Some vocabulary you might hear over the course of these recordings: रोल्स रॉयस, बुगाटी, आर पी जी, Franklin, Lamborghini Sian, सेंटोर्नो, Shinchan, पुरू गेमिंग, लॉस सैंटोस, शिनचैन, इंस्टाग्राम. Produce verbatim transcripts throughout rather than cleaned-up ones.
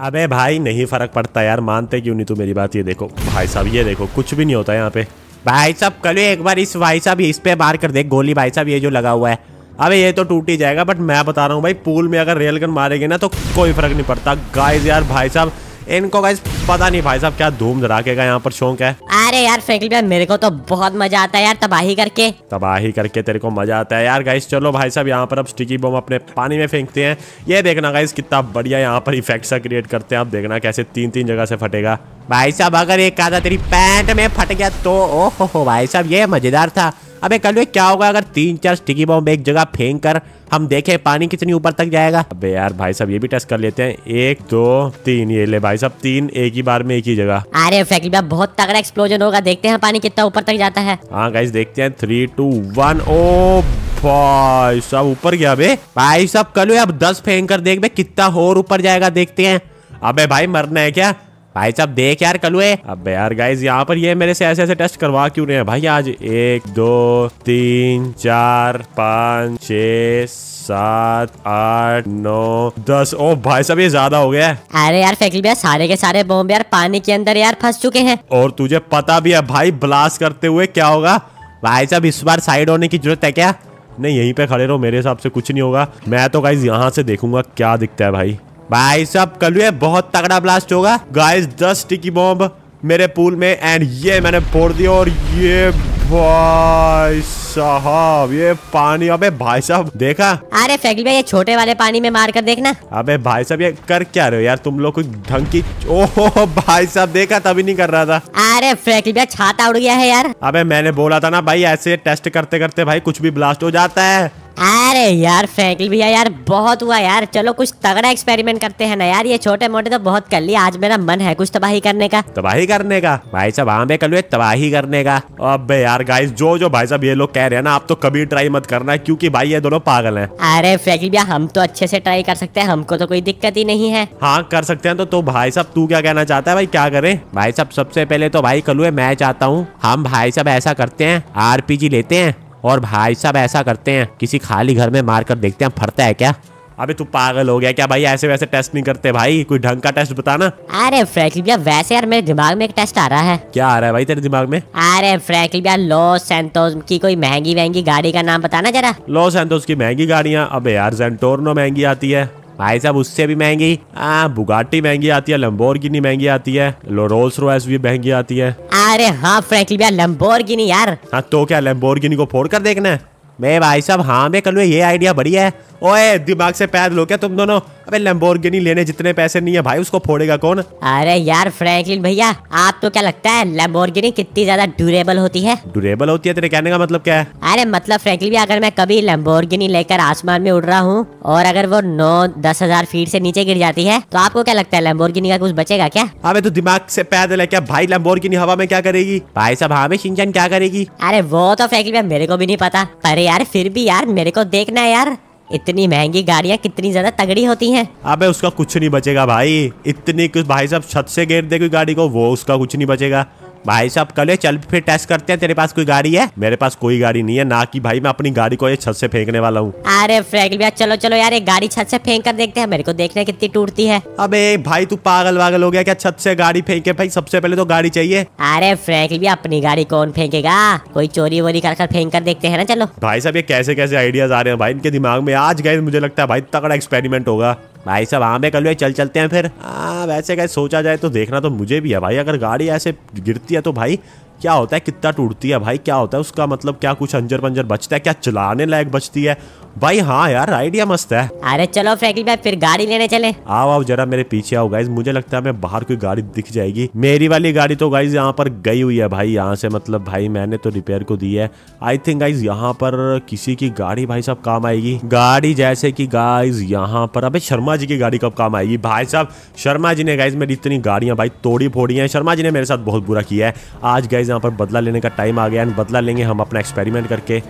अबे भाई नहीं फर्क पड़ता यार, मानते क्यों नहीं तू मेरी बात। ये देखो भाई साहब, ये देखो कुछ भी नहीं होता यहाँ पे भाई साहब। कल एक बार इस भाई साहब इस पे मार कर देख गोली भाई साहब, ये जो लगा हुआ है अबे ये तो टूट ही जाएगा। बट मैं बता रहा हूँ भाई, पूल में अगर रेल गन मारेंगे ना तो कोई फर्क नहीं पड़ता। गाइज यार भाई साहब इनको गाइज पता नहीं भाई साहब क्या धूम धड़ाके का यहाँ पर शौक है। अरे यार फ्रैंकलिन भाई मेरे को तो बहुत मजा आता है यार, तबाही करके तबाही करके तेरे को मजा आता है यार। गाइस चलो भाई साहब यहाँ पर अब स्टिकी बम अपने पानी में फेंकते हैं। ये देखना गाइस कितना बढ़िया यहाँ पर इफेक्ट सा क्रिएट करते हैं। आप देखना कैसे तीन तीन जगह से फटेगा भाई साहब। अगर एक आधा तेरी पैंट में फट गया तो ओहो हो भाई साहब, ये मजेदार था। अबे कल वे क्या होगा अगर तीन चार स्टिकी बम एक जगह फेंक कर हम देखें पानी कितनी ऊपर तक जाएगा। अबे यार भाई साहब ये भी टेस्ट कर लेते हैं। एक दो तीन, ये ले भाई साहब तीन एक ही बार में एक ही जगह। अरे फ्रैंकलिन भाई बहुत तगड़ा एक्सप्लोजन होगा, देखते हैं पानी कितना ऊपर तक जाता है। हाँ गाइस देखते हैं, थ्री टू वन। ओ भाई साहब ऊपर गया बे भाई साहब। कल अब दस फेंक कर देख बे कितना और ऊपर जाएगा, देखते हैं। अबे भाई मरना है क्या भाई साहब, देख यार कलुए। अब यार गाइज यहाँ पर ये मेरे से ऐसे ऐसे टेस्ट करवा क्यों रहे हैं भाई आज। एक दो तीन चार पाँच छः सात आठ नौ दस। ओ भाई साहब ये ज्यादा हो गया है। अरे यार फ्रैंकलिन भैया सारे के सारे बॉम्ब यार पानी के अंदर यार फंस चुके हैं। और तुझे पता भी है भाई ब्लास्ट करते हुए क्या होगा। भाई साहब इस बार साइड होने की जरूरत है क्या? नहीं यहीं पे खड़े रहो, मेरे हिसाब से कुछ नहीं होगा। मैं तो गाइज यहाँ से देखूंगा क्या दिखता है भाई। भाई साहब कल ये बहुत तगड़ा ब्लास्ट होगा। गाइस दस स्टिकी बॉम्ब मेरे पूल में एंड ये मैंने फोड़ दिया। और ये भाई साहब ये पानी, अबे भाई साहब देखा। अरे फ्रैंकलिन भैया ये छोटे वाले पानी में मार कर देखना। अबे भाई साहब ये कर क्या रहे हो यार तुम लोग, कुछ ढंग की। ओहो भाई साहब देखा, तभी नहीं कर रहा था। अरे फ्रैंकलिन भैया छाता उड़ गया है यार। अबे मैंने बोला था ना भाई, ऐसे टेस्ट करते करते भाई कुछ भी ब्लास्ट हो जाता है। अरे यार फ्रैंकलिन भैया यार बहुत हुआ यार, चलो कुछ तगड़ा एक्सपेरिमेंट करते हैं ना यार। ये छोटे मोटे तो बहुत कर लिया, आज मेरा मन है कुछ तबाही करने का। तबाही करने का भाई साहब, हाँ मैं कल तबाही करने का। अबे यार गाइस जो जो भाई साहब ये लोग कह रहे हैं ना, आप तो कभी ट्राई मत करना क्योंकि भाई ये दोनों पागल हैं। अरे फ्रैंकलिन भैया हम तो अच्छे से ट्राई कर सकते हैं, हमको तो कोई दिक्कत ही नहीं है। हाँ कर सकते हैं। तो, तो भाई साहब तू क्या कहना चाहता है भाई, क्या करे? भाई साहब सबसे पहले तो भाई कल मैं चाहता हूँ हम भाई साहब ऐसा करते हैं, आर पी जी लेते हैं और भाई साहब ऐसा करते हैं किसी खाली घर में मार कर देखते हैं फटता है क्या। अबे तू पागल हो गया क्या भाई, ऐसे वैसे टेस्ट नहीं करते भाई, कोई ढंग का टेस्ट बताना। अरे फ्रैंकलिन भैया वैसे यार मेरे दिमाग में एक टेस्ट आ रहा है। क्या आ रहा है भाई तेरे दिमाग में? अरे फ्रैंकलिन भैया लॉस सैंटोस की कोई महंगी महंगी गाड़ी का नाम बताना जरा। लॉस सैंटोस की महंगी गाड़ियाँ? अबे यार सेंटोर्नो महंगी आती है भाई साहब, उससे भी महंगी। आ, बुगाटी महंगी आती है, लैम्बोर्गिनी महंगी आती है, रोल्स रॉयस भी महंगी आती है। अरे हाँ फ्रैंकलिन भैया लैम्बोर्गिनी यार। हाँ तो क्या लैम्बोर्गिनी को फोड़ कर देखना है? मैं भाई साहब हाँ मैं कल ये आइडिया बढ़िया है। ओए दिमाग से पैर लो क्या तुम दोनों? अबे लैम्बोर्गिनी लेने जितने पैसे नहीं है भाई, उसको फोड़ेगा कौन? अरे यार फ्रैंकलिन भैया आप तो क्या लगता है लैम्बोर्गिनी कितनी ज्यादा ड्यूरेबल होती है? ड्यूरेबल होती है तेरे कहने का मतलब क्या है? अरे मतलब फ्रैंकलिन भैया अगर मैं कभी लैम्बोर्गिनी लेकर आसमान में उड़ रहा हूँ और अगर वो नौ दस हजार फीट से नीचे गिर जाती है तो आपको क्या लगता है लैम्बोर्गिनी का कुछ बचेगा क्या? अबे तो दिमाग से पैर ले क्या भाई, लैम्बोर्गिनी हवा में क्या करेगी? भाई साहब हाँ मैं शिनचैन क्या करेगी? अरे वो तो फ्रैंकलिन भैया मेरे को भी नहीं पता, पर यार फिर भी यार मेरे को देखना है यार इतनी महंगी गाड़ियाँ कितनी ज्यादा तगड़ी होती हैं। अबे उसका कुछ नहीं बचेगा भाई, इतनी कुछ भाई साहब छत से गिर दे कोई गाड़ी को वो उसका कुछ नहीं बचेगा। भाई साहब कल चल फिर टेस्ट करते हैं, तेरे पास कोई गाड़ी है? मेरे पास कोई गाड़ी नहीं है, ना कि भाई मैं अपनी गाड़ी को ये छत से फेंकने वाला हूँ। अरे फ्रैंकलिन भैया चलो चलो यार एक गाड़ी छत से फेंक कर देखते हैं, मेरे को देखना है कितनी टूटती है। अबे भाई तू पागल वागल हो गया क्या, छत से गाड़ी फेंके? भाई सबसे पहले तो गाड़ी चाहिए। अरे फ्रैंकलिन भैया अपनी गाड़ी कौन फेंकेगा, कोई चोरी वोरी कर कर फेंक कर देखते है ना। चलो भाई साहब ये कैसे कैसे आइडियाज आ रहे हैं भाई इनके दिमाग में आज। गए मुझे लगता है भाई तगड़ा एक्सपेरिमेंट होगा। भाई साहब हाँ मैं कल चल चलते हैं फिर। आ, वैसे क्या सोचा जाए तो देखना तो मुझे भी है भाई, अगर गाड़ी ऐसे गिरती है तो भाई क्या होता है, कितना टूटती है भाई, क्या होता है उसका मतलब, क्या कुछ अंजर पंजर बचता है, क्या चलाने लायक बचती है भाई। हाँ यार आइडिया मस्त है। अरे चलो फ्रैंकलिन भाई फिर गाड़ी लेने चले। आओ आओ जरा मेरे पीछे आओ गाइज, मुझे लगता है मैं बाहर कोई गाड़ी दिख जाएगी। मेरी वाली गाड़ी तो गाइज यहाँ पर गई हुई है भाई, यहाँ से मतलब भाई मैंने तो रिपेयर को दी है। आई थिंक गाइज यहाँ पर किसी की गाड़ी भाई साहब काम आएगी, गाड़ी जैसे की गाइज यहाँ पर। अबे शर्मा जी की गाड़ी कब काम आएगी भाई साहब? शर्मा जी ने गाइज मेरी इतनी गाड़ियाँ भाई तोड़ी फोड़ी है, शर्मा जी ने मेरे साथ बहुत बुरा किया है। आज गाइज यहाँ पर बदला लेने का टाइम आ गया एंड बदला लेंगे हम अपना एक्सपेरिमेंट करके।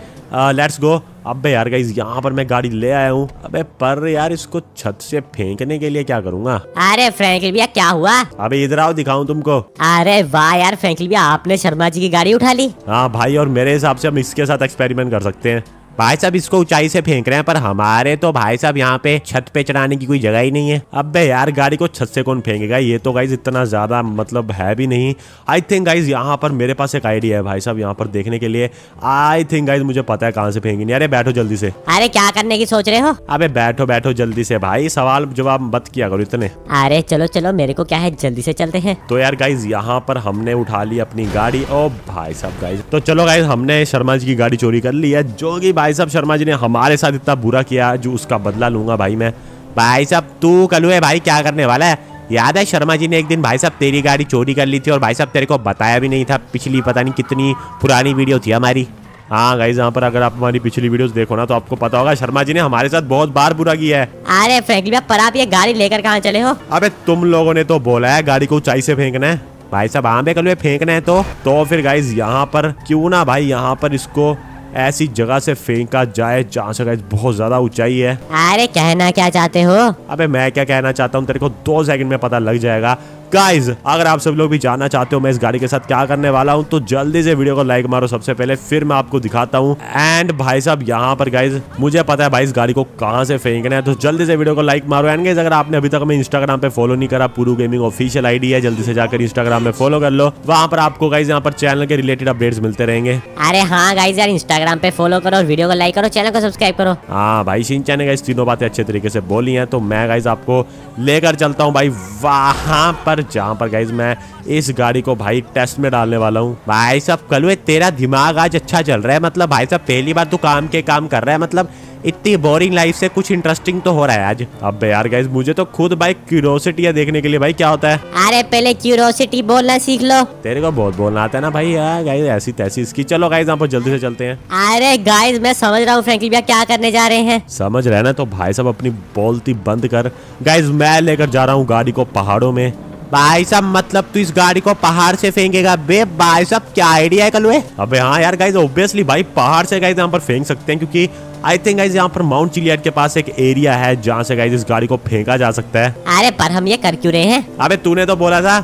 Let's go. अबे यार गाइज यहाँ पर मैं गाड़ी ले आया हूँ। अबे पर यार इसको छत से फेंकने के लिए क्या करूँगा? अरे फ्रैंकलिन भैया क्या हुआ? अबे इधर आओ दिखाऊँ तुमको। अरे वाह यार फ्रैंकलिन भैया आपने शर्मा जी की गाड़ी उठा ली। हाँ भाई और मेरे हिसाब से हम इसके साथ एक्सपेरिमेंट कर सकते हैं। भाई साहब इसको ऊंचाई से फेंक रहे हैं, पर हमारे तो भाई साहब यहाँ पे छत पे चढ़ाने की कोई जगह ही नहीं है। अबे यार गाड़ी को छत से कौन फेंकेगा, ये तो गाइज इतना ज्यादा मतलब है भी नहीं। आई थिंक गाइज यहाँ पर मेरे पास एक आइडिया है भाई साहब, यहाँ पर देखने के लिए। आई थिंक गाइज मुझे पता है कहाँ से फेंकी। अरे बैठो जल्दी से। अरे क्या करने की सोच रहे हो? अबे बैठो बैठो जल्दी से भाई, सवाल जवाब मत किया करो इतने। अरे चलो चलो मेरे को क्या है, जल्दी से चलते हैं। तो यार गाइज यहाँ पर हमने उठा ली अपनी गाड़ी। ओ भाई साहब गाइज, तो चलो गाइज हमने शर्मा जी की गाड़ी चोरी कर ली है, जो कि भाई साहब शर्मा जी ने हमारे साथ इतना बुरा किया, जो उसका बदला लूंगा भाई मैं। भाई साहब तू कलू है भाई, क्या करने वाला है? याद है शर्मा जी ने एक दिन भाई साहब तेरी गाड़ी चोरी कर ली थी, और भाई साहब तेरे को बताया भी नहीं था। पिछली पता नहीं कितनी पुरानी वीडियो थी हमारी। हाँ गाइज यहाँ पर अगर आप हमारी पिछली वीडियोस देखो ना, तो आपको पता होगा शर्मा जी ने हमारे साथ बहुत बार बुरा किया है। अरे फ्रैंकलिन पर आप ये गाड़ी लेकर कहाँ चले हो? अबे तुम लोगों ने तो बोला है गाड़ी को ऊंचाई से फेंकना है भाई साहब। हाँ कल फेंकना है तो तो फिर गाइज यहाँ पर क्यों ना भाई यहाँ पर इसको ऐसी जगह से फेंका जाए जहाँ से गाइज बहुत ज्यादा ऊंचाई है। अरे कहना क्या चाहते हो? अबे मैं क्या कहना चाहता हूँ तेरे को दो सेकंड में पता लग जाएगा। गाइज अगर आप सब लोग भी जानना चाहते हो मैं इस गाड़ी के साथ क्या करने वाला हूँ, तो जल्दी से वीडियो को लाइक मारो सबसे पहले, फिर मैं आपको दिखाता हूँ। एंड भाई साहब यहाँ पर गाइज मुझे पता है भाई इस गाड़ी को कहाँ से फेंकना है, तो जल्दी से वीडियो को लाइक मारो। एंड गाइज अगर आपने अभी तक हमें इंस्टाग्राम पे फॉलो नहीं करा, पुरू गेमिंग ऑफिशियल आईडी है, जल्दी से जाकर इंस्टाग्राम में फॉलो कर लो। वहाँ पर आपको गाइज यहाँ पर चैनल के रिलेटेड अपडेट्स मिलते रहेंगे। अरे हाँ गाइज यार इंस्टाग्राम पे फॉलो करो, वीडियो को लाइक करो, चैनल को सब्सक्राइब करो। हाँ भाई शिनचैन ने गाइज तीनों बातें अच्छे तरीके से बोली है, तो मैं गाइज आपको लेकर चलता हूँ भाई वहाँ पर, जहां पर गाइज मैं इस गाड़ी को भाई टेस्ट में डालने वाला हूँ। भाई साहब कलवे तेरा दिमाग आज अच्छा चल रहा है, मतलब भाई साहब पहली बार तू काम के काम कर रहा है, मतलब इतनी बोरिंग लाइफ से कुछ इंटरेस्टिंग तो हो रहा है आज। अब यार गाइज मुझे तो खुद भाई क्यूरोसिटी है देखने के लिए भाई क्या होता है। अरे पहले क्यूरोसिटी बोलना सीख लो, तेरे को बहुत बोलना आता है ना भाई। यार गाइज ऐसी तैसी इसकी। चलो गाइज यहाँ पर जल्दी से चलते हैं। अरे गाइज मैं समझ रहा हूँ फ्रैंकलिन भैया क्या करने जा रहे हैं, समझ रहे ना, तो भाई साहब अपनी बोलती बंद कर। गाइज मैं लेकर जा रहा हूँ गाड़ी को पहाड़ों में। भाई साहब मतलब तू इस गाड़ी को पहाड़ से फेंकेगा बे? भाई साहब क्या आइडिया है कलवे। अबे हाँ यार गाइज ऑब्वियसली भाई पहाड़ से गाइज यहाँ पर फेंक सकते हैं, क्योंकि आई थिंक गाइज यहाँ पर माउंट चिलियट के पास एक एरिया है जहाँ से गाइज इस गाड़ी को फेंका जा सकता है। अरे पर हम ये कर क्यों रहे हैं? अबे तूने तो बोला था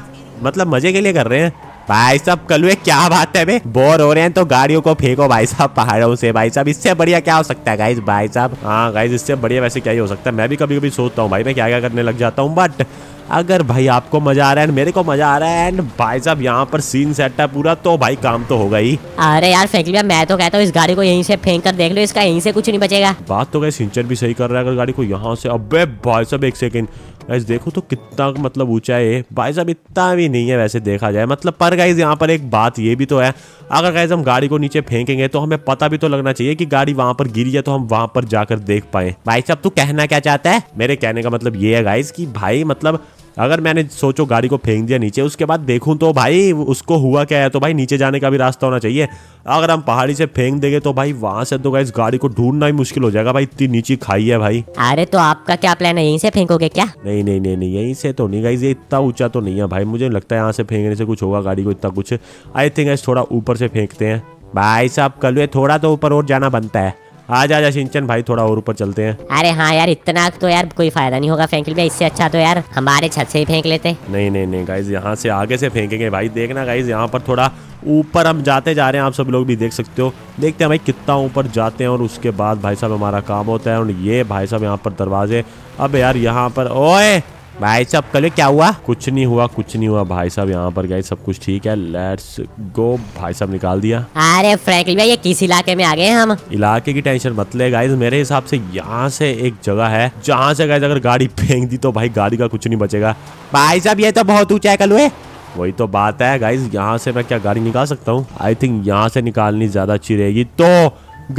मतलब मजे के लिए कर रहे हैं। भाई साहब कलवे क्या बात है बे, बोर हो रहे हैं तो गाड़ियों को फेंको भाई साहब पहाड़ों से। भाई साहब इससे बढ़िया क्या हो सकता है गाइज? भाई साहब हाँ गाइज इससे बढ़िया वैसे क्या ही हो सकता है। मैं भी कभी कभी सोचता हूँ भाई मैं क्या क्या करने लग जाता हूँ, बट अगर भाई आपको मजा आ रहा है एंड मेरे को मजा आ रहा है एंड भाई साहब यहाँ पर सीन सेट है पूरा, तो भाई काम तो होगा ही। अरे यार फ्रैंकलिन मैं तो कहता हूँ इस गाड़ी को यहीं से फेंक कर देख लो, इसका यहीं से कुछ नहीं बचेगा। बात तो गाइस सिंचन भी सही कर रहा है, अगर गाड़ी को यहाँ से। अबे भाई साहब एक सेकेंड गाइस देखो तो कितना मतलब ऊंचा है। भाई साहब इतना भी नहीं है वैसे देखा जाए मतलब, पर गाइस यहाँ पर एक बात ये भी तो है, अगर गाइस हम गाड़ी को नीचे फेंकेंगे तो हमें पता भी तो लगना चाहिए कि गाड़ी वहां पर गिरी है, तो हम वहां पर जाकर देख पाए। भाई साहब तू कहना क्या चाहता है? मेरे कहने का मतलब ये है गाइस कि भाई मतलब अगर मैंने सोचो गाड़ी को फेंक दिया नीचे, उसके बाद देखूं तो भाई उसको हुआ क्या है, तो भाई नीचे जाने का भी रास्ता होना चाहिए। अगर हम पहाड़ी से फेंक देंगे तो भाई वहां से तो गाइस गाड़ी को ढूंढना ही मुश्किल हो जाएगा भाई, इतनी नीचे खाई है भाई। अरे तो आपका क्या प्लान है, यहीं से फेंकोगे क्या? नहीं नहीं नहीं नहीं यहीं से तो नहीं गाइस, ये इतना ऊंचा तो नहीं है भाई, मुझे लगता है यहाँ से फेंकने से कुछ होगा गाड़ी को इतना कुछ। आई थिंक गाइस थोड़ा ऊपर से फेंकते हैं। भाई साहब कलवे थोड़ा तो ऊपर और जाना बनता है। आजा आजा शिनचैन भाई थोड़ा और ऊपर चलते हैं। अरे हाँ यार इतना तो यार कोई फायदा नहीं होगा फ्रैंकलिन भाई, इससे अच्छा तो यार हमारे छत से ही फेंक लेते। नहीं नहीं नहीं गाइज यहाँ से आगे से फेंकेंगे भाई। देखना गाइज यहाँ पर थोड़ा ऊपर हम जाते जा रहे हैं, आप सब लोग भी देख सकते हो। देखते हैं भाई कितना ऊपर जाते हैं, और उसके बाद भाई साहब हमारा काम होता है। और ये भाई साहब यहाँ पर दरवाजे। अब यार यहाँ पर ओए भाई साहब कल क्या हुआ? कुछ नहीं हुआ कुछ नहीं हुआ भाई साहब, यहाँ पर गाइस सब कुछ ठीक है। लेट्स गो भाई साहब निकाल दिया। अरे फ्रैंकलिन भाई ये किस इलाके में आ गए हम? इलाके की टेंशन मत ले गाइस, मेरे हिसाब से यहाँ से एक जगह है जहाँ से गाइस अगर गाड़ी फेंक दी तो भाई गाड़ी का कुछ नहीं बचेगा। भाई साहब ये तो बहुत ऊंचा है कलवे। वही तो बात है गाइज, यहाँ से मैं क्या गाड़ी निकाल सकता हूँ? आई थिंक यहाँ से निकालनी ज्यादा अच्छी रहेगी। तो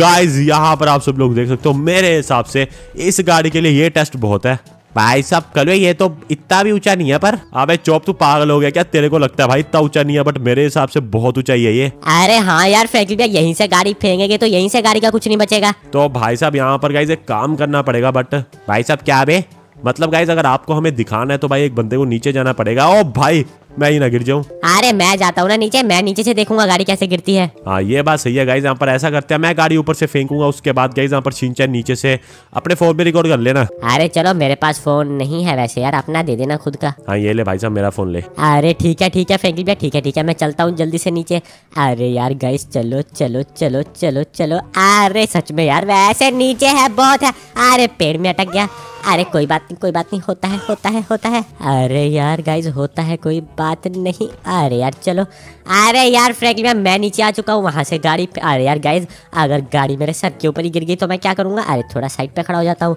गाइज यहाँ पर आप सब लोग देख सकते हो, मेरे हिसाब से इस गाड़ी के लिए ये टेस्ट बहुत है। भाई साहब कलवे ये तो इतना भी ऊंचा नहीं है पर। अबे चौप तू पागल हो गया क्या, तेरे को लगता है भाई इतना ऊंचा नहीं है, बट मेरे हिसाब से बहुत ऊंचा ही है ये। अरे हाँ यार फ्रैंकलिन भैया यहीं से गाड़ी फेंकेंगे तो यहीं से गाड़ी का कुछ नहीं बचेगा। तो भाई साहब यहाँ पर गाइस एक काम करना पड़ेगा। बट भाई साहब क्या बे मतलब गाइस अगर आपको हमें दिखाना है तो भाई एक बंदे को नीचे जाना पड़ेगा। ओ भाई मैं ही ना गिर जाऊँ। अरे मैं जाता हूँ ना नीचे, मैं नीचे से देखूंगा गाड़ी कैसे गिरती है। हाँ ये बात सही है गाइस, यहाँ पर ऐसा करते हैं मैं गाड़ी ऊपर से फेंकूंगा, उसके बाद गाइस यहाँ पर शिनचैन नीचे से अपने फोन में रिकॉर्ड कर लेना। अरे चलो मेरे पास फोन नहीं है वैसे यार, अपना दे देना खुद का। हाँ ये ले भाई साहब मेरा फोन ले। अरे ठीक है ठीक है फ्रैंकलिन भैया, ठीक है ठीक है मैं चलता हूँ जल्दी से नीचे। अरे यार गाइस चलो चलो चलो चलो चलो। अरे सच में यार वैसे नीचे है बहुत है। अरे पेड़ में अटक गया। अरे कोई बात नहीं कोई बात नहीं, होता है होता है होता है। अरे यार गाइज होता है, कोई बात नहीं। अरे यार चलो। अरे यार फ्रैंकलिन भैया मैं नीचे आ चुका हूँ वहाँ से गाड़ी। अरे यार गाइज अगर गाड़ी मेरे सर के ऊपर ही गिर गई तो मैं क्या करूँगा। अरे थोड़ा साइड पे खड़ा हो जाता हूँ।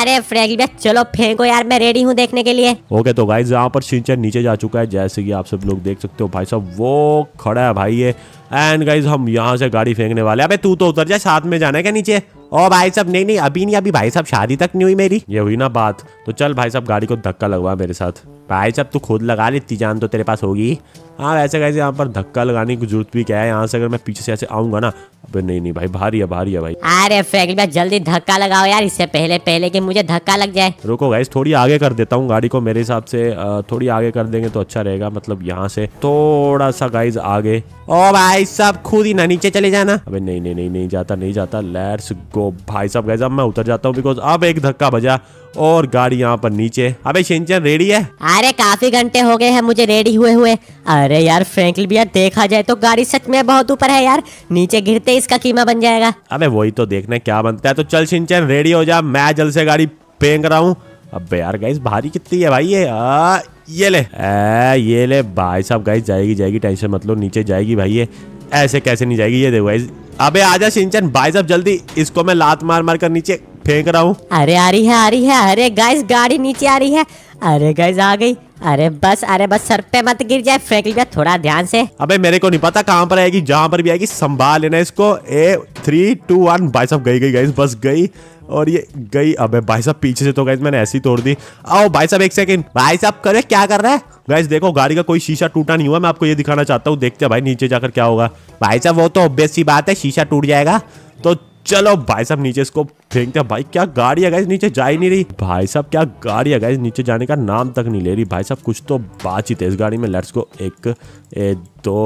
अरे फ्रैंकलिन भैया चलो फेंको यार, मैं रेडी हूँ देखने के लिए। ओके तो गाइज यहाँ पर शिनचैन नीचे जा चुका है, जैसे कि आप सब लोग देख सकते हो। भाई साहब वो खड़ा है भाई ये, एंड गाइज हम यहाँ से गाड़ी फेंकने वाले। अबे तू तो उतर जा, साथ में जाना है क्या नीचे। ओ भाई साहब नहीं नहीं अभी नहीं, अभी भाई साहब शादी तक नहीं हुई मेरी। ये हुई ना बात, तो चल भाई साहब गाड़ी को धक्का लगवा मेरे साथ। भाई साहब तू खुद लगा ले, इतनी जान तो तेरे पास होगी। हाँ वैसे गाइस यहाँ पर धक्का लगाने की जरूरत भी क्या है, यहाँ से अगर मैं पीछे से ऐसे आऊंगा ना। अबे नहीं नहीं भाई भारी है भारी है भाई। अरे फ्रैंकलिन भैया जल्दी धक्का लगाओ यार, इससे पहले पहले कि मुझे धक्का लग जाए। रुको गाइस थोड़ी आगे कर देता हूँ गाड़ी को, मेरे हिसाब से थोड़ी आगे कर देंगे तो अच्छा रहेगा। मतलब यहाँ से थोड़ा सा गाइस आगे। ओ भाई साहब खुद ही ना नीचे चले जाना। अबे नहीं नहीं नहीं नहीं जाता नहीं जाता। लेट्स गो भाई साहब। गाइस अब मैं उतर जाता हूँ बिकॉज अब एक धक्का बजा और गाड़ी यहाँ पर नीचे। अबे शिनचैन रेडी है। अरे काफी घंटे हो गए हैं मुझे रेडी हुए हुए। अरे यार फ्रैंकलिन भैया देखा जाए तो गाड़ी सच में बहुत ऊपर है यार, नीचे गिरते इसका कीमा बन जाएगा। अबे वही तो देखना क्या बनता है। तो चल शिनचैन रेडी हो जा, मैं जल्द से गाड़ी फेंक रहा हूँ। अबे यार गाइस भारी कितनी है भाई ये। आ, ये ले आ, ये ले भाई साहब। गाइस जाएगी जाएगी, टेंशन मत लो, नीचे जाएगी भाई ये। ऐसे कैसे नहीं जाएगी, ये देखो गाइस। अबे आजा शिनचैन भाई साहब जल्दी, इसको मैं लात मार मार कर नीचे फेंक रहा हूँ। अरे आ रही है आ रही है। अरे गाइस गाड़ी नीचे आ रही है। अरे गाइस आ गई। अरे बस अरे बस सर पे मत गिर जाए फ्रैंकलिन भैया, थोड़ा ध्यान से। अबे मेरे को नहीं पता कहाँ पर आएगी, जहाँ पर भी आएगी संभाल लेना इसको। A three two one. भाई साहब गई गई गाइस, बस गई और ये गई। अबे भाई साहब पीछे से तो गाइस मैंने ऐसी तोड़ दी। आओ भाई साहब एक सेकंड। भाई साहब करे क्या कर रहा है। गाइस देखो गाड़ी का कोई शीशा टूटा नहीं हुआ, मैं आपको ये दिखाना चाहता हूँ। देखते हैं भाई नीचे जाकर क्या होगा। भाई साहब वो तो ऑब्वियस सी बात है शीशा टूट जाएगा। तो चलो भाई साहब नीचे इसको फेंकते हैं। भाई क्या गाड़ी है गाइस, नीचे जा ही नहीं रही। भाई साहब क्या गाड़ी है गाइस, नीचे जाने का नाम तक नहीं ले रही। भाई साहब कुछ तो बातचीत है इस गाड़ी में। Let's go. एक ए, दो।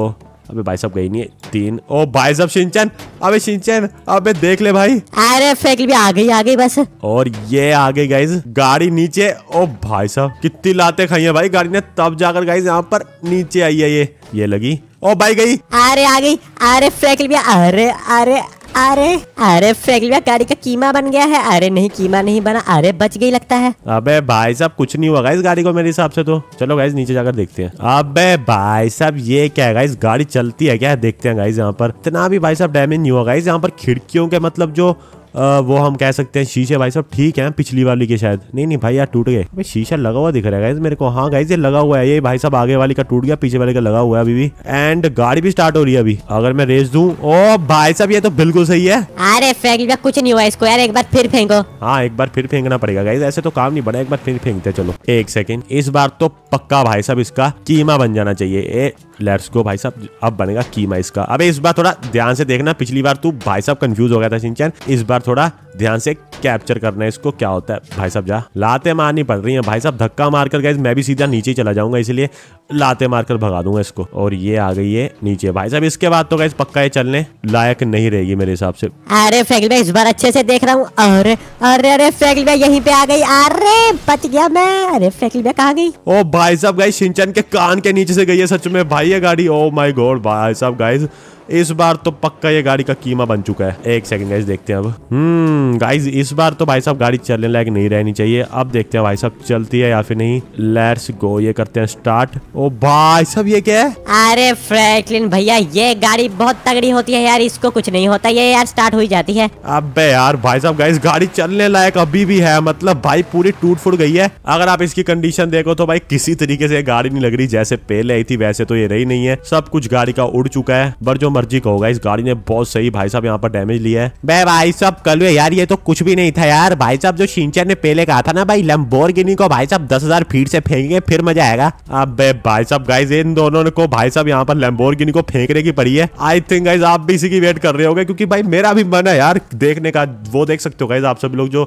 अबे भाई साहब गई नहीं है। तीन। ओ भाई साहब शिनचैन। अबे शिनचैन अबे देख ले भाई। अरे फ्रैंकलिन भैया आ गई आ गई बस। और ये आ गई गाइस गाड़ी नीचे। ओ भाई साहब कितनी लाते खाई है भाई गाड़ी ने, तब जाकर गाइस यहाँ पर नीचे आई है ये। ये लगी। ओ भाई गई। अरे आ गई। अरे फ्रैंकलिन भैया। अरे अरे अरे अरे फ्रैंकलिन भैया गाड़ी का कीमा बन गया है। अरे नहीं कीमा नहीं बना। अरे बच गई लगता है। अबे भाई साहब कुछ नहीं हुआ गाइस गाड़ी को मेरे हिसाब से। तो चलो गाइस नीचे जाकर देखते हैं। अबे भाई साहब ये क्या है गाइस, गाड़ी चलती है क्या। देखते हैं गाइस यहाँ पर इतना भी भाई साहब डैमेज नहीं हुआ गाइस। यहाँ पर खिड़कियों के मतलब जो आ, वो हम कह सकते हैं शीशे भाई साहब ठीक है, पिछली वाली के शायद। नहीं नहीं भाई यार टूट गए। शीशा लगा हुआ दिख रहा है गाइस मेरे को। हाँ गाइस ये लगा हुआ है, ये भाई साहब आगे वाली का टूट गया, पीछे वाले का लगा हुआ है अभी भी। एंड गाड़ी भी स्टार्ट हो रही है अभी। अगर मैं रेस दूं। ओ भाई साहब ये तो बिल्कुल सही है। अरे फ्रैंकलिन भैया कुछ नहीं हुआ इसको यार, एक बार फिर फेंको। हाँ एक बार फिर फेंकना पड़ेगा गाइस, ऐसे तो काम नहीं बना। एक बार फिर फेंकते। चलो एक सेकेंड, इस बार तो पक्का भाई साहब इसका कीमा बन जाना चाहिए। लेट्स गो भाई साहब अब बनेगा कीमा इसका। अबे इस बार थोड़ा ध्यान से देखना, पिछली बार तू भाई साहब कंफ्यूज हो गया था शिनचैन, इस बार थोड़ा ध्यान से कैप्चर करना है इसको। क्या होता है भाई साहब, जा लाते मारनी पड़ रही है भाई साहब। धक्का मारकर गाइस मैं भी सीधा नीचे चला जाऊंगा, इसलिए लाते मारकर भगा दूंगा इसको। और ये आ गई है नीचे भाई साहब। इसके बाद तो गाइस पक्का ये चलने लायक नहीं रहेगी मेरे हिसाब से। अरे फ्रैंकलिन भैया इस बार अच्छे से देख रहा हूँ। अरे अरे अरे फ्रैंकलिन भैया यहीं पे आ गई। अरे बच गया मैं। अरे फ्रैंकलिन भैया कहाँ गई। ओ भाई साहब गाइस शिनचैन के कान के नीचे से गई है सच में भाई ये गाड़ी। ओ माय गॉड भाई साहब गाइस इस बार तो पक्का ये गाड़ी का कीमा बन चुका है। एक सेकंड गाइस देखते हैं अब। हम्म गाइस इस बार तो भाई साहब गाड़ी चलने लायक नहीं रहनी चाहिए। अब देखते हैं भाई साहब चलती है या फिर नहीं। Let's go. ये करते हैं स्टार्ट। ओ भाई साहब ये क्या है। अरे फ्रैंकलिन भैया ये गाड़ी बहुत तगड़ी होती है यार, इसको कुछ नहीं होता, ये यार स्टार्ट हो जाती है। अबे यार भाई साहब गाइस गाड़ी चलने लायक अभी भी है, मतलब भाई पूरी टूट फूट गई है। अगर आप इसकी कंडीशन देखो तो भाई किसी तरीके से गाड़ी नहीं लग रही, जैसे पहले आई थी वैसे तो ये रही नहीं है, सब कुछ गाड़ी का उड़ चुका है। पर जो मर्जी का होगा। इस गाड़ी ने बहुत सही भाई साहब यहाँ पर डैमेज लिया है। बे भाई साहब कल यार ये तो कुछ भी नहीं था यार भाई साहब। जो शिनचैन ने पहले कहा था ना भाई लैम्बोर्गिनी को भाई साहब दस हजार फीट से फेंकेंगे फिर मजा आएगा। अबे भाई साहब गाइज इन दोनों को भाई साहब यहाँ पर लैम्बोर्गिनी को फेंकने की पड़ी है। आई थिंक गाइज आप भी इसी की वेट कर रहे होगे क्योंकि भाई मेरा भी मन है यार देखने का। वो देख सकते हो गाइज आप सभी लोग जो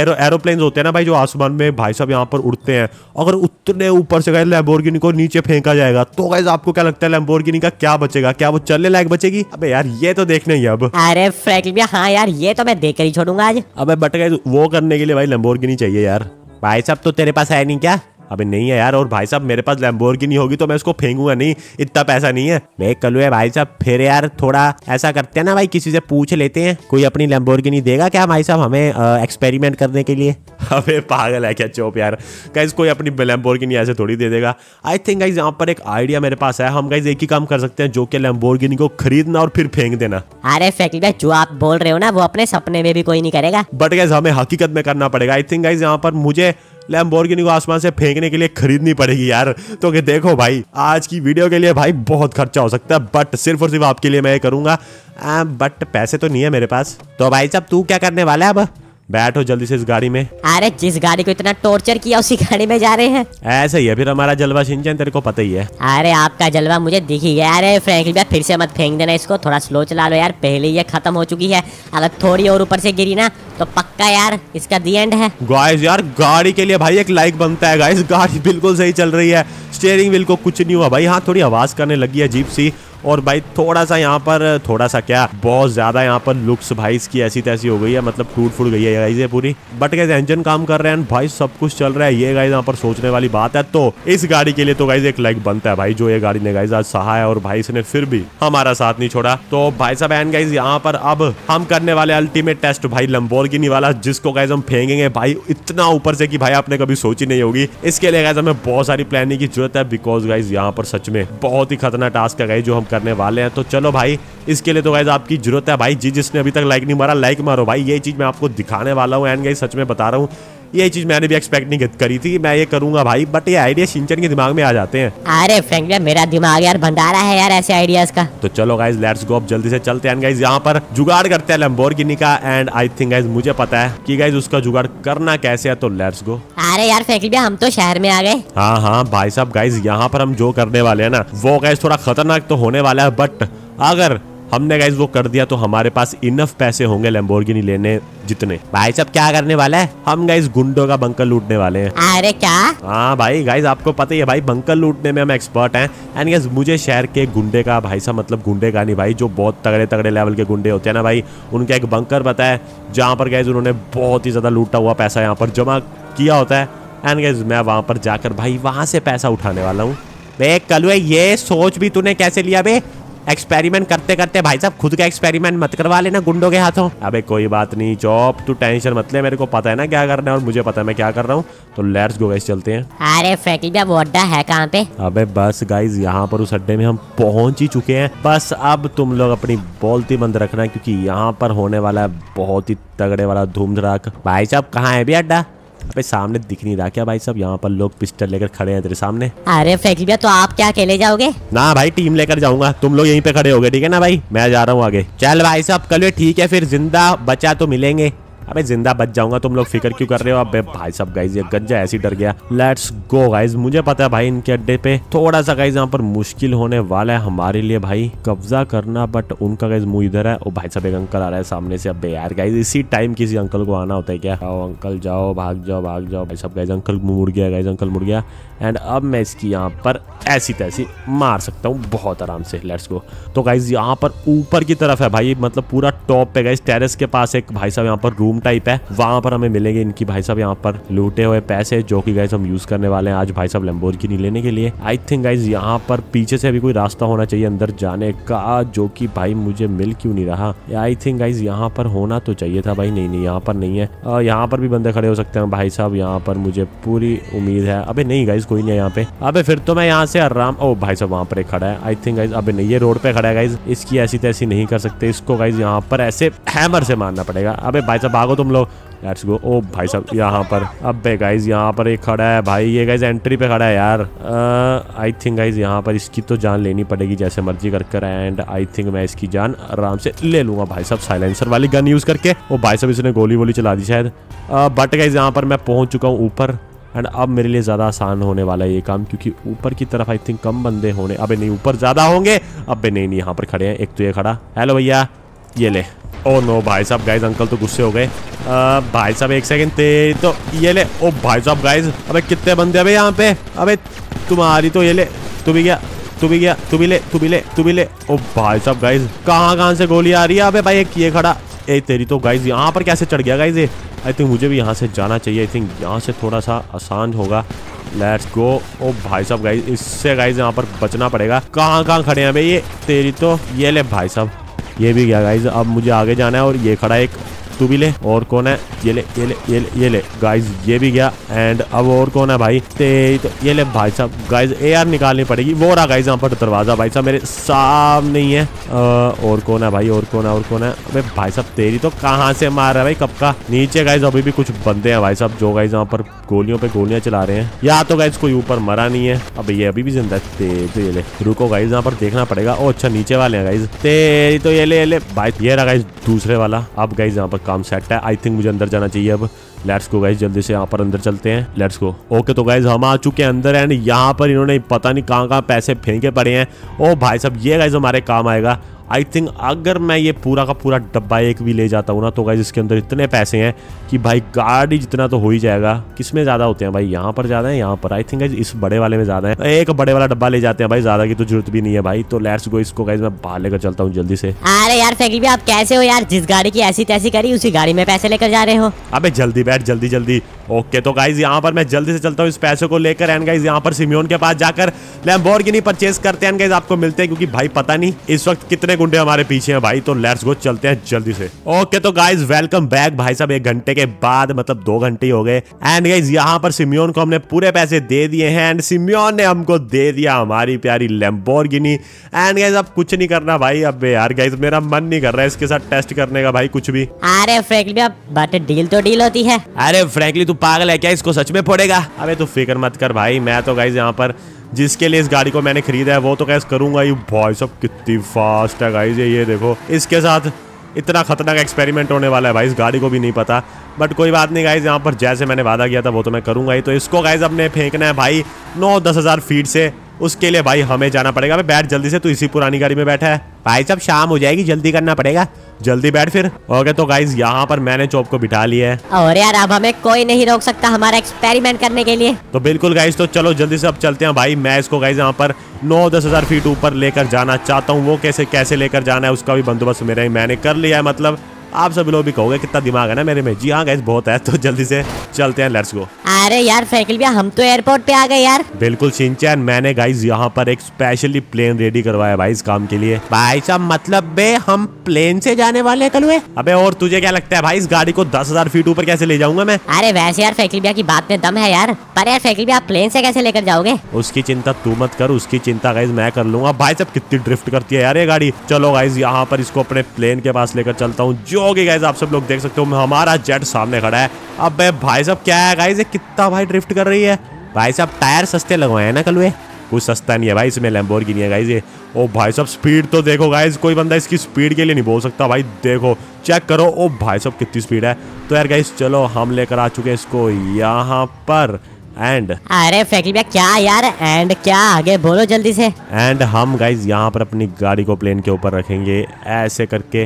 एरो एरोप्लेन होते हैं ना भाई जो आसमान में भाई साहब यहाँ पर उड़ते हैं, अगर उतने ऊपर से गाइज लैम्बोर्गिनी को नीचे फेंका जाएगा तो गाइज आपको क्या लगता है लैम्बोर्गिनी का क्या बचेगा? क्या वो चलने लायक बचेगी? अबे यार ये तो देखने ही अब। अरे फ्रैंकलिन भैया हाँ यार ये तो मैं देखकर ही छोड़ूंगा आज। अबे बट गाइज वो करने के लिए भाई लैम्बोर्गिनी चाहिए यार। भाई साहब तो तेरे पास है नहीं क्या? अबे नहीं है यार। और भाई साहब मेरे पास लैम्बोर्गिनी होगी तो मैं उसको फेंकूंगा नहीं, इतना पैसा नहीं है। मैं कलू है भाई साहब। फिर यार थोड़ा ऐसा करते हैं ना भाई किसी से पूछ लेते हैं कोई अपनी लैम्बोर्गिनी देगा क्या भाई साहब हमें एक्सपेरिमेंट करने के लिए? अबे पागल है क्या चोप यार, गाइज कोई अपनी लैम्बोर्गिनी ऐसे थोड़ी दे देगा। आई थिंक गाइज यहाँ पर एक आइडिया मेरे पास है। हम गाइज एक ही काम कर सकते हैं जो कि लैम्बोर्गिनी को खरीदना और फिर फेंक देना। अरे फ्रैंकलिन भैया जो आप बोल रहे हो ना वो अपने सपने में भी कोई नहीं करेगा। बट गाइज हमें हकीकत में करना पड़ेगा। आई थिंक गाइज यहाँ पर मुझे लैम्बोर्गिनी को आसमान से फेंकने के लिए खरीदनी पड़ेगी यार। तो कि देखो भाई आज की वीडियो के लिए भाई बहुत खर्चा हो सकता है बट सिर्फ और सिर्फ आपके लिए मैं ये करूंगा। बट पैसे तो नहीं है मेरे पास। तो भाई साहब तू क्या करने वाला है? अब बैठो जल्दी से इस गाड़ी में। अरे जिस गाड़ी को इतना टॉर्चर किया उसी गाड़ी में जा रहे हैं। ऐसा ही है फिर हमारा जलवा शिनचैन, तेरे को पता ही है। अरे आपका जलवा मुझे दिख ही गया। अरे फ्रैंकलिन भैया फिर से मत फेंक देना इसको, थोड़ा स्लो चला लो यार। पहले ये खत्म हो चुकी है, अगर थोड़ी और ऊपर से गिरी ना तो पक्का यार इसका दी एंड है। गाइस यार गाड़ी के लिए भाई एक लाइक बनता है। गाइस गाड़ी बिल्कुल सही चल रही है, स्टीयरिंग व्हील को कुछ नहीं हुआ भाई। हाँ थोड़ी आवाज करने लगी है जीप सी, और भाई थोड़ा सा यहाँ पर थोड़ा सा क्या बहुत ज्यादा यहाँ पर लुक्स भाई इसकी ऐसी तैसी हो गई है, मतलब टूट फूट गई है गाइस ये पूरी। बट गाइस इंजन काम कर रहे हैं भाई, सब कुछ चल रहा है। ये गाइस यहाँ पर सोचने वाली बात है। तो इस गाड़ी के लिए तो गाइस एक लाइक बनता है भाई। जो ये गाड़ी ने गाइस आज सहा है और भाई इसने फिर भी हमारा साथ नहीं छोड़ा। तो भाई साहब एंड गाइस यहाँ पर अब हम करने वाले अल्टीमेट टेस्ट भाई लैम्बोर्गिनी वाला, जिसको गाइस हम फेंकेंगे भाई इतना ऊपर से कि भाई आपने कभी सोची नहीं होगी। इसके लिए गाइस हमें बहुत सारी प्लानिंग की जरूरत है बिकॉज गाइस यहाँ पर सच में बहुत ही खतरनाक टास्क है गाइस जो हम करने वाले हैं। तो चलो भाई इसके लिए तो गाइस आपकी जरूरत है भाई। जी जिसने अभी तक लाइक नहीं मारा लाइक मारो भाई, ये चीज मैं आपको दिखाने वाला हूँ। एंड गाइस सच में बता रहा हूँ ये चीज मैंने भी एक्सपेक्ट नहीं करी थी मैं ये करूंगा भाई, बट ये आइडिया शिनचैन के दिमाग में आ जाते हैं। अरे फ्रैंकलिन मेरा दिमाग यार भंडारा है यार ऐसे आइडियाज का। तो चलो गाइस लेट्स गो, अब जल्दी से चलते हैं गाइस यहाँ पर जुगाड़ करते हैं लैम्बोर्गिनी का। एंड आई थिंक गाइस मुझे पता है कि गाइस उसका जुगाड़ करना कैसे है, तो लेट्स गो। अरे यार फ्रैंकलिन हम तो शहर में आ गए। हाँ हाँ भाई साहब गाइस यहाँ पर हम जो करने वाले है ना वो गाइस थोड़ा खतरनाक तो होने वाला है, बट अगर हमने गाइस वो कर दिया तो हमारे पास इनफ पैसे होंगे लैम्बोर्गिनी लेने जितने। भाई साहब क्या करने वाला है हम गाइस? गुंडों का बंकर लूटने वाले हैं। अरे क्या? हाँ भाई गाइस आपको पता ही है भाई बंकर लूटने में हम एक्सपर्ट हैं। एंड गाइस मुझे शहर के गुंडे का भाई साहब, मतलब गुंडे का नहीं भाई, जो बहुत तगड़े तगड़े लेवल के गुंडे होते हैं ना भाई, उनका एक बंकर पता है जहाँ पर गाइस उन्होंने बहुत ही ज्यादा लूटा हुआ पैसा यहाँ पर जमा किया होता है। एंड गाइस मैं वहाँ पर जाकर भाई वहाँ से पैसा उठाने वाला हूँ। बे कलुए ये सोच भी तूने कैसे लिया बे? एक्सपेरिमेंट करते करते भाई साहब खुद का एक्सपेरिमेंट मत करवा लेना गुंडों के हाथों। अबे कोई बात नहीं चौप, तू टेंशन मत ले, मेरे को पता है ना क्या करना है और मुझे पता है मैं क्या कर रहा हूँ। तो लेट्स गो गाइस चलते हैं। अरे फ्रैंकलिन भैया वो अड्डा है कहाँ पे? अबे बस गाइस यहाँ पर उस अड्डे में हम पहुंच ही चुके हैं। बस अब तुम लोग अपनी बोलती बंद रखना क्योंकि यहाँ पर होने वाला है बहुत ही तगड़े वाला धूमधड़ाक। भाई साहब कहाँ है भी अड्डा? अबे सामने दिख नहीं रहा क्या भाई साहब? यहाँ पर लोग पिस्टल लेकर खड़े हैं तेरे सामने। अरे फ्रैंकलिन भैया तो आप क्या अकेले जाओगे? ना भाई टीम लेकर जाऊंगा, तुम लोग यहीं पे खड़े होगे ठीक है ना भाई, मैं जा रहा हूँ आगे। चल भाई साहब कल ठीक है फिर, जिंदा बचा तो मिलेंगे। अबे जिंदा बच जाऊंगा, तुम लोग फिक्र क्यों कर रहे हो? अबे भाई साहब गाइज ये गंजा ऐसी डर गया। लेट्स गो गाइज, मुझे पता है भाई इनके अड्डे पे थोड़ा सा गाइज यहाँ पर मुश्किल होने वाला है हमारे लिए भाई कब्जा करना, बट उनका गाइज मुंह इधर है। ओ भाई साहब एक अंकल आ रहा है सामने से। अबे यार गाइज इसी टाइम किसी अंकल को आना होता है क्या? ओ अंकल जाओ, भाग जाओ भाग जाओ। भाई साहब गाइज अंकल मुड़ गया, गाइज अंकल मुड़ गया। एंड अब मैं इसकी यहाँ पर ऐसी तैसी मार सकता हूँ बहुत आराम से। Let's go. तो गाइज यहाँ पर ऊपर की तरफ है भाई, मतलब पूरा टॉप पे गाइज टेरेस के पास एक भाई साहब यहाँ पर रूम टाइप है, वहां पर हमें मिलेंगे इनकी भाई साहब यहाँ पर लूटे हुए पैसे, जो कि गाइस हम यूज करने वाले हैं आज भाई साहब लैम्बोर्गिनी लेने के लिए। आई थिंक गाइस यहाँ पर पीछे से भी कोई रास्ता होना चाहिए अंदर जाने का, जो कि भाई मुझे मिल क्यों नहीं रहा। आई थिंक गाइस यहाँ पर होना तो चाहिए था भाई। नहीं नहीं यहाँ पर नहीं है। आ, यहाँ पर भी बंदे खड़े हो सकते हैं भाई साहब, यहाँ पर मुझे पूरी उम्मीद है। अबे नहीं गाइस कोई नहीं है यहाँ पे। अबे फिर तो मैं यहाँ से आराम। ओ भाई साहब वहाँ पर एक खड़ा है आई थिंक गाइस। अबे नहीं ये रोड पे खड़ा है गाइस, इसकी ऐसी तैसी नहीं कर सकते। इसको गाइस यहाँ पर ऐसे हैमर से मारना पड़ेगा। अबे भाई साहब भागो तुम लोग, लेट्स गो। ओ भाई साहब यहाँ पर, अबे गाइज यहाँ पर एक खड़ा है भाई, ये गाइज एंट्री पे खड़ा है यार। आई थिंक गाइज यहाँ पर इसकी तो जान लेनी पड़ेगी जैसे मर्जी कर कर, एंड आई थिंक मैं इसकी जान आराम से ले लूँगा भाई साहब साइलेंसर वाली गन यूज़ करके। ओ भाई साहब इसने गोली वोली चला दी शायद, बट गाइज यहाँ पर मैं पहुँच चुका हूँ ऊपर, एंड अब मेरे लिए ज़्यादा आसान होने वाला है ये काम, क्योंकि ऊपर की तरफ आई थिंक कम बंदे होने, अबे नहीं ऊपर ज़्यादा होंगे। अबे नहीं नहीं यहाँ पर खड़े हैं, एक तो ये खड़ा, हेलो भैया ये ले। ओ नो भाई साहब गाइज अंकल तो गुस्से हो गए। भाई साहब एक सेकंड, तेरी तो ये ले। ओ भाई साहब गाइज अबे कितने बंदे अबे यहाँ पे, अबे तुम्हारी तो ये ले, तू भी गया तू भी गया तू भी ले तू भी ले तू भी ले। ओ भाई साहब गाइज कहाँ कहाँ से गोली आ रही है। अबे भाई एक ये खड़ा, ए तेरी तो गाइज यहाँ पर कैसे चढ़ गया गाइज ये। आई थिंक मुझे भी यहाँ से जाना चाहिए, आई थिंक यहाँ से थोड़ा सा आसान होगा, लेट्स गो। ओ भाई साहब गाइज इससे गाइज यहाँ पर बचना पड़ेगा। कहाँ कहाँ खड़े हैं भाई ये, तेरी तो ये ले भाई साहब, ये भी गया गाइज। अब मुझे आगे जाना है, और ये खड़ा एक, तू भी ले। और कौन है, ये ले ये ले ये ले ये ले गाइज, ये भी गया। एंड अब और कौन है भाई, तेरी तो ये ले भाई साहब। गाइज ए आर निकालनी पड़ेगी, वो रहा गाइज यहाँ पर दरवाज़ा भाई साहब मेरे सामने ही है। और कौन है भाई, और कौन है और कौन है। अबे भाई साहब तेरी तो कहाँ से मार रहा है भाई, कब का। नीचे गाइज अभी भी कुछ बंदे हैं भाई साहब, जो गाइज यहाँ पर गोलियों पर गोलियाँ चला रहे हैं। या तो गाइज कोई ऊपर मरा नहीं है। अब ये अभी भी जिंदा है, तेरी तो ये ले। रुको गाइज यहाँ पर देखना पड़ेगा। ओ अच्छा नीचे वाले हैं गाइज, तेरी तो ये ले ये ले भाई। ये रहा गाइज दूसरे वाला। अब गाइज यहाँ पर काम सेट है, आई थिंक मुझे अंदर जाना चाहिए अब। लेट्स गो गाइज जल्दी से यहाँ पर अंदर चलते हैं, लेट्स गो। ओके तो गाइज हम आ चुके हैं अंदर, एंड यहाँ पर इन्होंने पता नहीं कहाँ कहाँ पैसे फेंके पड़े हैं। ओ भाई साहब ये गाइज हमारे काम आएगा। आई थिंक अगर मैं ये पूरा का पूरा डब्बा एक भी ले जाता हूँ ना, तो गाइज इसके अंदर इतने पैसे हैं कि भाई गाड़ी जितना तो हो ही जाएगा। किसमें ज़्यादा होते हैं भाई, यहाँ पर ज़्यादा है यहाँ पर। आई थिंक गाइज इस बड़े वाले में ज़्यादा है, एक बड़े वाला डब्बा ले जाते हैं भाई, ज़्यादा की तो जरूरत भी नहीं है भाई। तो लेट्स गो, इसको गाइज मैं बाहर लेकर चलता हूँ जल्दी से। अरे यार फैकल्टी आप कैसे हो यार, जिस गाड़ी की ऐसी तैसी करी उसी गाड़ी में पैसे लेकर जा रहे हो। अबे जल्दी बैठ जल्दी जल्दी। ओके तो गाइज यहाँ पर मैं जल्दी से चलता हूँ इस पैसे को लेकर, एंड गाइज यहाँ पर सिमियोन के पास जाकर लैम्बोर्गिनी परचेज करते हैं, एंड गाइज आपको मिलते हैं, क्योंकि भाई पता नहीं इस वक्त कितने गुंडे हमारे पीछे हैं भाई। तो लेट्स गो चलते हैं जल्दी से। ओके तो गाइज वेलकम बैक भाई साहब, एक घंटे के बाद, मतलब दो घंटे ही हो गए। एंड गाइज यहाँ पर सिमियोन को हमने पूरे पैसे दे दिए हैं, एंड सिमियोन ने हमको दे दिया हमारी प्यारी लैम्बोर्गिनी। एंड गाइज अब कुछ नहीं करना भाई, अब यार गाइज मेरा मन नहीं कर रहा है इसके साथ टेस्ट करने का भाई कुछ भी। अरे फ्रैंकली अब बट डील तो डील होती है। अरे फ्रैंकली तू पागल है क्या, इसको सच में पड़ेगा। अबे तू फिक्र मत कर भाई, मैं तो गाइज यहाँ पर जिसके लिए इस गाड़ी को मैंने खरीदा है वो तो कैसे करूंगा। ये भाई साहब कितनी फास्ट है गाइज, ये देखो इसके साथ इतना खतरनाक एक्सपेरिमेंट होने वाला है भाई, इस गाड़ी को भी नहीं पता। बट कोई बात नहीं गाइज, यहाँ पर जैसे मैंने वादा किया था वो तो मैं करूंगा ही। तो इसको गाइज अपने फेंकना है भाई नौ दस हजार फीट से, उसके लिए भाई हमें जाना पड़ेगा। अबे बैठ जल्दी से, तू इसी पुरानी गाड़ी में बैठा है भाई साहब, शाम हो जाएगी, जल्दी करना पड़ेगा, जल्दी बैठ फिर। ओके तो गाइज यहाँ पर मैंने चौप को बिठा लिया है, और यार अब हमें कोई नहीं रोक सकता हमारा एक्सपेरिमेंट करने के लिए। तो बिल्कुल गाइज, तो चलो जल्दी से अब चलते हैं भाई। मैं इसको गाइज यहाँ पर नौ दस हजार फीट ऊपर लेकर जाना चाहता हूँ। वो कैसे कैसे लेकर जाना है उसका भी बंदोबस्त मेरा ही मैंने कर लिया है, मतलब आप सभी लोग भी कहोगे कितना दिमाग है ना मेरे में। जी हाँ गाइस बहुत है, तो जल्दी से चलते हैं, लेट्स गो। अरे यार फैकल्टी हम तो एयरपोर्ट पे आ गए यार। बिल्कुल शिनचैन, मैंने गाइस यहाँ पर एक स्पेशली प्लेन रेडी करवाया भाई इस काम के लिए। भाई साहब मतलब बे हम प्लेन से जाने वाले हैं कलवे। अबे और तुझे क्या लगता है भाई इस गाड़ी को दस हजार फीट ऊपर कैसे ले जाऊंगा मैं। अरे वैसे यार फैकल्टी की बात में दम है यार, पर यार फैकल्टी आप प्लेन से कैसे लेकर जाओगे। उसकी चिंता तू मत कर, उसकी चिंता गाइस मैं कर लूंगा। भाई साहब कितनी ड्रिफ्ट करती है यार ये गाड़ी। चलो गाइस यहाँ पर इसको अपने प्लेन के पास लेकर चलता हूँ। ओके गाइस आप सब लोग देख सकते हो हमारा जेट सामने खड़ा है। अबे भाई साहब क्या है गाइस, ये कितना भाई ड्रिफ्ट कर रही है। भाई साहब टायर सस्ते लगवाए हैं ना कलवे, कुछ सस्ता नहीं है भाई इसमें लैम्बोर्गिनी है गाइस ये। ओ भाई साहब स्पीड तो देखो गाइस, कोई बंदा इसकी स्पीड के लिए नहीं बोल सकता भाई, देखो चेक करो। ओ भाई साहब कितनी स्पीड है। तो यार गाइस चलो हम लेकर आ चुके हैं इसको यहाँ पर। एंड अरे फैकल्टी क्या यार, एंड क्या आगे बोलो जल्दी से। एंड हम गाइज यहाँ पर अपनी गाड़ी को प्लेन के ऊपर रखेंगे ऐसे करके,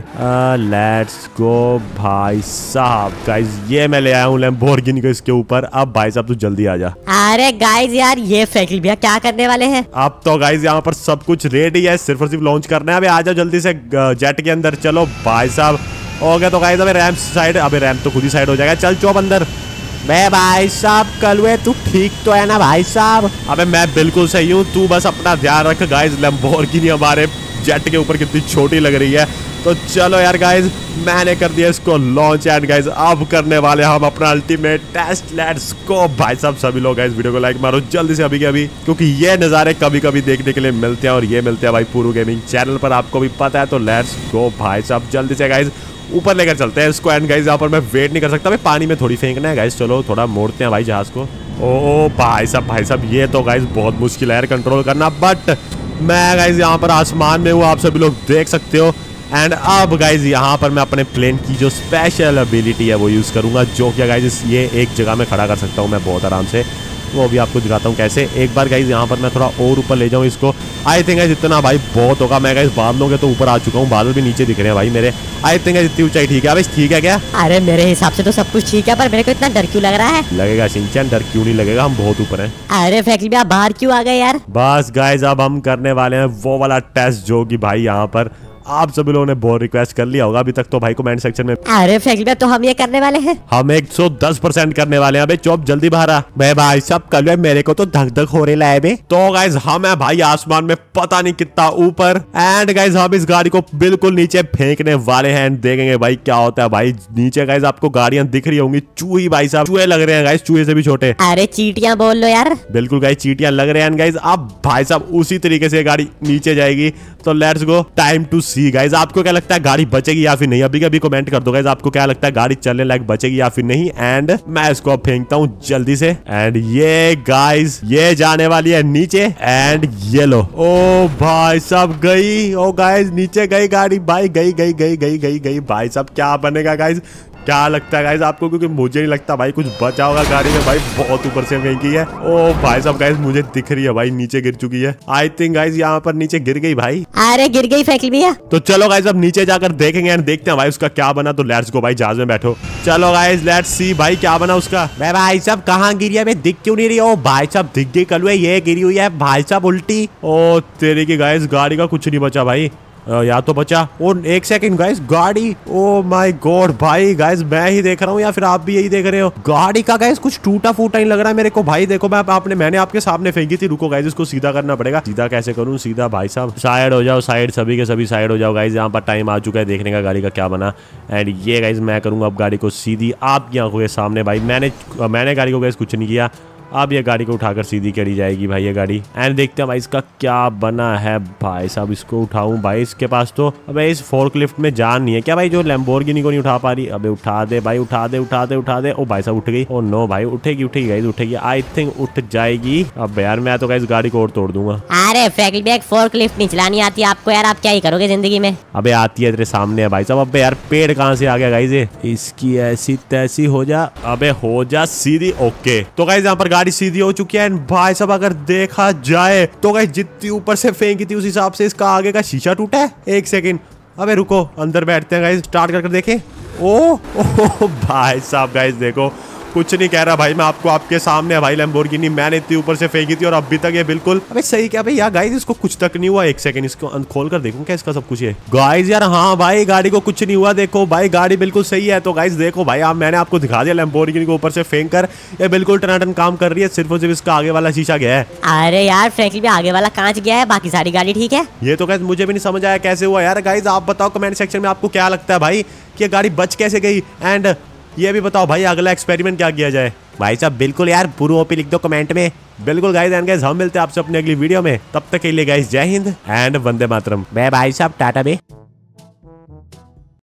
लेट्स गो। भाई साहब गाइज ये मैं ले आया हूँ लैम्बोर्गिनी को इसके ऊपर। अब भाई साहब तू जल्दी आ जा। अरे गाइज यार ये फैकल्टी क्या करने वाले हैं। अब तो गाइज यहाँ पर सब कुछ रेडी है, सिर्फ और सिर्फ लॉन्च करना है। अभी आ जाओ जल्दी से जेट के अंदर, चलो भाई साहब। ओके तो गाइज अभी रैम्प साइड, अभी रैम्प तो खुद ही साइड हो जाएगा, चल चौप अंदर। मैं भाई साहब कलवे तू ठीक तो है ना भाई साहब। अबे मैं बिल्कुल सही हूँ, तू बस अपना ध्यान रख। गाइस लैम्बोर्गिनी हमारे जेट के ऊपर कितनी छोटी लग रही है। तो चलो यार गाइज, मैंने कर दिया इसको लॉन्च एंड गाइज अब करने वाले हम अपना अल्टीमेट टेस्ट। लेट्स गो भाई साहब। सभी लोग गाइज वीडियो को लाइक मारो जल्दी से अभी के अभी, क्योंकि ये नज़ारे कभी कभी देखने के लिए मिलते हैं और ये मिलते हैं भाई पुरू गेमिंग चैनल पर, आपको भी पता है। तो लेट्स गो भाई साहब, जल्दी से गाइज ऊपर लेकर चलते हैं इसको। एंड गाइज यहाँ पर मैं वेट नहीं कर सकता, मैं पानी में थोड़ी फेंकना है गाइज। चलो थोड़ा मोड़ते हैं भाई जहाज को। ओ भाई साहब भाई साहब, ये तो गाइज बहुत मुश्किल है यार कंट्रोल करना, बट मैं गाइज यहाँ पर आसमान में हूँ, आप सभी लोग देख सकते हो। एंड अब गाइज यहाँ पर मैं अपने प्लेन की जो स्पेशल एबिलिटी है वो यूज़ करूँगा, जो कि गाइज ये एक जगह में खड़ा कर सकता हूँ मैं बहुत आराम से, वो भी आपको दिखाता हूँ कैसे। एक बार गाइज यहाँ पर मैं थोड़ा और ऊपर ले जाऊँ इसको। आई थिंक गाइज इतना भाई बहुत होगा। मैं गाइज बादलों के तो ऊपर आ चुका हूँ, बादल भी नीचे दिख रहे हैं भाई मेरे। आई थिंक गाइज इतनी ऊंचाई ठीक है भाई, ठीक है क्या? अरे मेरे हिसाब से तो सब कुछ ठीक है, पर मेरे को इतना डर क्यों लग रहा है? लगेगा शिनचैन, डर क्यों नहीं लगेगा, हम बहुत ऊपर है। अरे फ्रैंकलिन आप बाहर क्यों आ गए यार? बस गाइज अब हम करने वाले हैं वो वाला टेस्ट, जो की भाई यहाँ पर आप सभी लोगों ने बहुत रिक्वेस्ट कर लिया होगा अभी तक तो भाई कमेंट सेक्शन में। अरे फ्रैंकलिन तो हम ये करने वाले हैं, हम एक सौ दस परसेंट करने वाले हैं। अबे चुप, जल्दी बाहर आ। मैं भाई सब कर लो, मेरे को तो धक धक हो रही है बे। तो गाइज हम है भाई आसमान में पता नहीं कितना ऊपर। एंड गाइज हम इस गाड़ी को बिल्कुल नीचे फेंकने वाले हैं, देखेंगे भाई क्या होता है भाई नीचे। गाइज आपको गाड़ियां दिख रही होंगी, चूही भाई साहब, चूहे लग रहे हैं गाइज, चूहे से भी छोटे। अरे चीटियां बोल लो यार, बिल्कुल गाइज चीटियां लग रहे हैं। गाइज अब भाई साहब उसी तरीके से गाड़ी नीचे जाएगी। तो let's go, time to see guys. आपको क्या लगता है गाड़ी बचेगी या फिर नहीं? अभी कभी कमेंट कर दो गाइज, आपको क्या लगता है गाड़ी चलने लायक बचेगी या फिर नहीं। एंड मैं इसको अब फेंकता हूँ जल्दी से। एंड ये गाइज ये जाने वाली है नीचे। एंड ये लो, ओ भाई साहब गई। ओ गाइज नीचे गई गाड़ी भाई, गई गई गई गई गई गई भाई साहब। क्या बनेगा गाइज, क्या लगता है गाइज आपको? क्योंकि मुझे नहीं लगता भाई कुछ बचा होगा गाड़ी में भाई, बहुत ऊपर से फेंकी है। ओ भाई साहब गाइज मुझे दिख रही है भाई नीचे गिर चुकी है। आई थिंक गाइज यहाँ पर नीचे गिर गई भाई। अरे गिर गई फ्रैंकलिन भैया। तो चलो गाइज अब नीचे जाकर देखेंगे एंड देखते हैं भाई उसका क्या बना। तो लेट्स गो भाई, जहाज में बैठो। चलो गाइज लेट्स सी भाई क्या बना उसका। मैं भाई साहब कहाँ गिरी है, मैं दिख क्यों नहीं रही? ओ भाई साहब दिख गई कल, ये गिरी हुई है भाई साहब उल्टी। ओ तेरी की गाइज गाड़ी का कुछ नहीं बचा भाई, या तो बचा। और एक सेकंड गाइस, गाड़ी, ओ माय गॉड भाई गाइस मैं ही देख रहा हूँ या फिर आप भी यही देख रहे हो? गाड़ी का गाइस कुछ टूटा फूटा ही लग रहा है मेरे को भाई। देखो मैं आपने मैंने आपके सामने फेंकी थी। रुको गाइस इसको सीधा करना पड़ेगा। सीधा कैसे करूँ? सीधा भाई साहब, साइड हो जाओ, साइड सभी के सभी साइड हो जाओ गाइस। यहाँ पर टाइम आ चुका है देखने का गाड़ी का क्या बना। एंड ये गाइस मैं करूँगा अब गाड़ी को सीधी आपकी आंखों के सामने भाई। मैंने मैंने गाड़ी को गाइस कुछ नहीं किया। अब ये गाड़ी को उठाकर सीधी करी जाएगी भाई ये गाड़ी। एंड देखते हैं भाई इसका क्या बना है भाई साहब। इसको उठाऊं भाई, इसके पास तो अबे इस फोर्कलिफ्ट में जान नहीं है क्या भाई, जो लैम्बोर्गिनी को नहीं उठा पा रही? अबे उठा दे भाई, उठा दे उठा दे उठा दे। ओ भाई साहब उठ गई। ओ नो भाई, उठेगी उठेगी गाइस उठेगी, आई थिंक उठ जाएगी। अब यार मैं तो गाइस गाड़ी को और तोड़ दूंगा। अरे फ्रैंकलिन भैया फोर्कलिफ्ट नहीं चलानी आती आपको यार, आप क्या ही करोगे जिंदगी में? अबे आती है, तेरे सामने है भाई साहब। अबे यार पेड़ कहाँ से आ गया गाइस? इसकी ऐसी तैसी हो जा, अबे हो जा सीधी। ओके तो गाइस यहाँ पर गाड़ी सीधी हो चुकी है। एंड भाई साहब अगर देखा जाए तो गाइस जितनी ऊपर से फेंकी थी उस हिसाब से इसका आगे का शीशा टूटा है। एक सेकंड, अबे रुको अंदर बैठते हैं गाइस, स्टार्ट कर कर देखें। ओ ओह भाई साहब गाइस देखो कुछ नहीं कह रहा भाई, मैं आपको आपके सामने है भाई लैम्बोर्गिनी। मैंने इतनी ऊपर से फेंकी थी और अभी तक ये बिल्कुल, अबे सही क्या भाई यार गाइस इसको कुछ तक नहीं हुआ। एक सेकंड इसको खोल कर देखूं क्या इसका सब कुछ है गाइस। यार हाँ भाई गाड़ी को कुछ नहीं हुआ, देखो भाई गाड़ी बिल्कुल सही है। तो गाइस देखो भाई आप, मैंने आपको दिखा दिया लैम्बोर्गिनी को ऊपर से फेंक कर ये बिल्कुल टनाटन काम कर रही है। सिर्फ और सिर्फ इसका आगे वाला शीशा गया है। अरे यार फ्रैंकलिन आगे वाला कांच गया है, बाकी सारी गाड़ी ठीक है। ये तो गाइस मुझे भी नहीं समझ आया कैसे हुआ यार। गाइस आप बताओ कमेंट सेक्शन में आपको क्या लगता है भाई कि गाड़ी बच कैसे गई। एंड ये भी बताओ भाई अगला एक्सपेरिमेंट क्या किया जाए भाई साहब। बिल्कुल यार पुरू ओपी लिख दो कमेंट में बिल्कुल गाइस। एंड गाइस हम मिलते हैं आपसे अपने अगली वीडियो में, तब तक के लिए गाइस जय हिंद एंड वंदे मातरम। मैं भाई साहब टाटा बे।